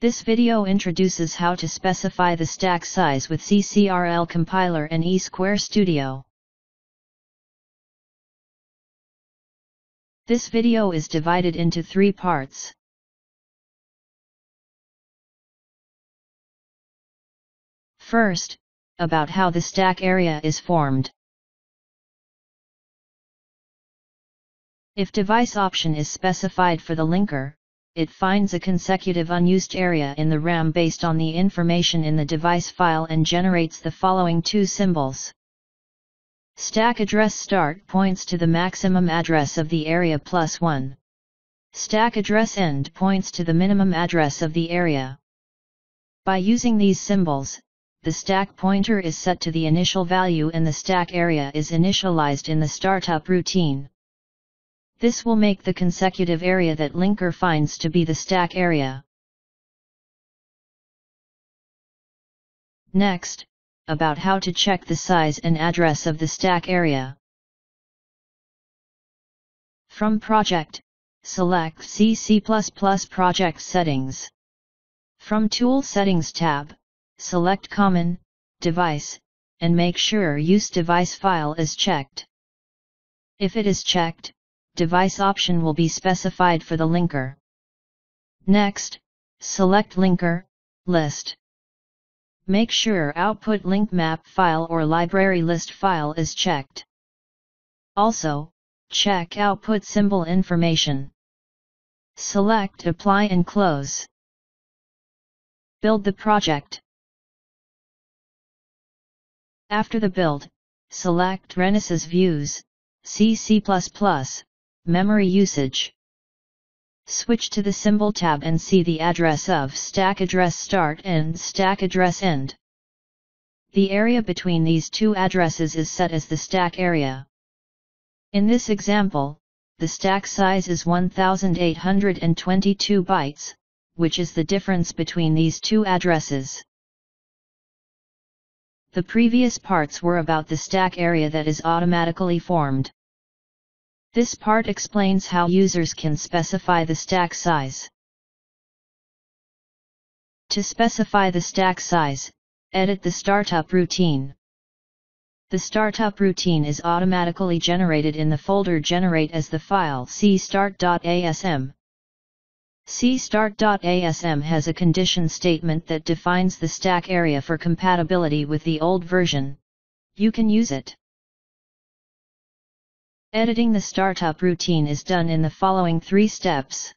This video introduces how to specify the stack size with CC-RL compiler and e² studio. This video is divided into three parts. First, about how the stack area is formed. If device option is specified for the linker, it finds a consecutive unused area in the RAM based on the information in the device file and generates the following two symbols. Stack address start points to the maximum address of the area plus 1. Stack address end points to the minimum address of the area. By using these symbols, the stack pointer is set to the initial value and the stack area is initialized in the startup routine. This will make the consecutive area that linker finds to be the stack area. Next, about how to check the size and address of the stack area. From Project, select CC++ Project Settings. From Tool Settings tab, select Common, Device, and make sure Use Device File is checked. If it is checked, device option will be specified for the linker. Next, select Linker, List. Make sure output link map file or library list file is checked. Also, check output symbol information. Select apply and close. Build the project. After the build, select Renesas Views, CC++, memory usage. Switch to the symbol tab and see the address of stack address start and stack address end. The area between these two addresses is set as the stack area. In this example, the stack size is 1822 bytes, which is the difference between these two addresses. The previous parts were about the stack area that is automatically formed. This part explains how users can specify the stack size. To specify the stack size, edit the startup routine. The startup routine is automatically generated in the folder generate as the file cstart.asm. cstart.asm has a condition statement that defines the stack area for compatibility with the old version. You can use it. Editing the startup routine is done in the following three steps.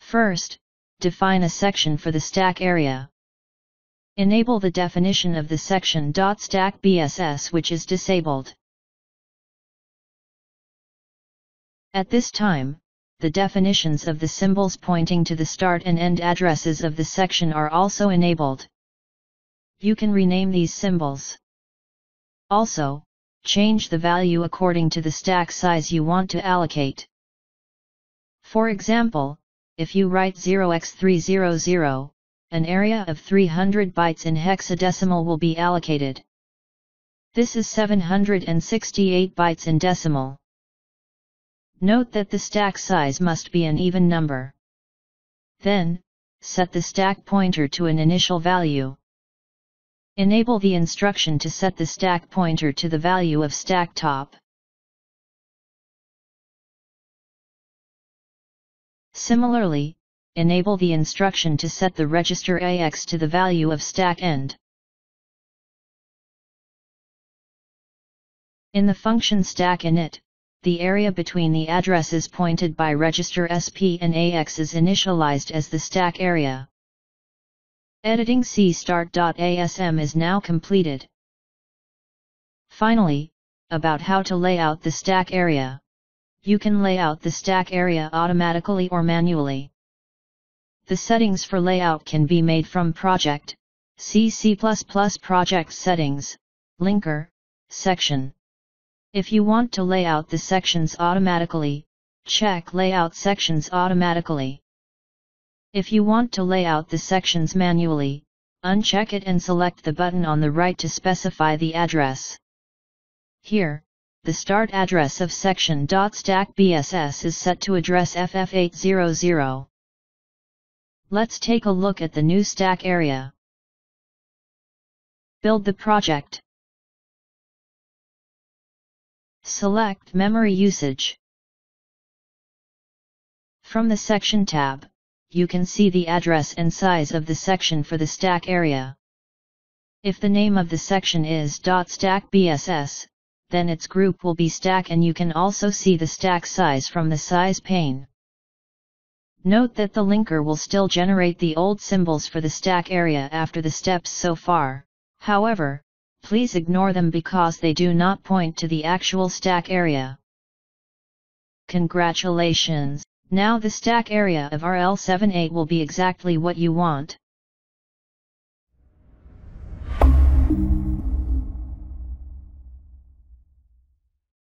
First, define a section for the stack area. Enable the definition of the section .stackBSS, which is disabled. At this time, the definitions of the symbols pointing to the start and end addresses of the section are also enabled. You can rename these symbols. Also, change the value according to the stack size you want to allocate. For example, if you write 0x300, an area of 300 bytes in hexadecimal will be allocated. This is 768 bytes in decimal. Note that the stack size must be an even number. Then, set the stack pointer to an initial value. Enable the instruction to set the stack pointer to the value of stack top. Similarly, enable the instruction to set the register AX to the value of stack end. In the function stack init, the area between the addresses pointed by register SP and AX is initialized as the stack area. Editing cstart.asm is now completed. Finally, about how to lay out the stack area. You can lay out the stack area automatically or manually. The settings for layout can be made from Project, CC++ Project Settings, Linker, Section. If you want to lay out the sections automatically, check Layout Sections automatically. If you want to lay out the sections manually, uncheck it and select the button on the right to specify the address. Here, the start address of section .stackBSS is set to address FF800. Let's take a look at the new stack area. Build the project. Select Memory Usage. From the Section tab, you can see the address and size of the section for the stack area. If the name of the section is .stackBSS, then its group will be stack, and you can also see the stack size from the size pane. Note that the linker will still generate the old symbols for the stack area after the steps so far. However, please ignore them because they do not point to the actual stack area. Congratulations! Now the stack area of RL78 will be exactly what you want.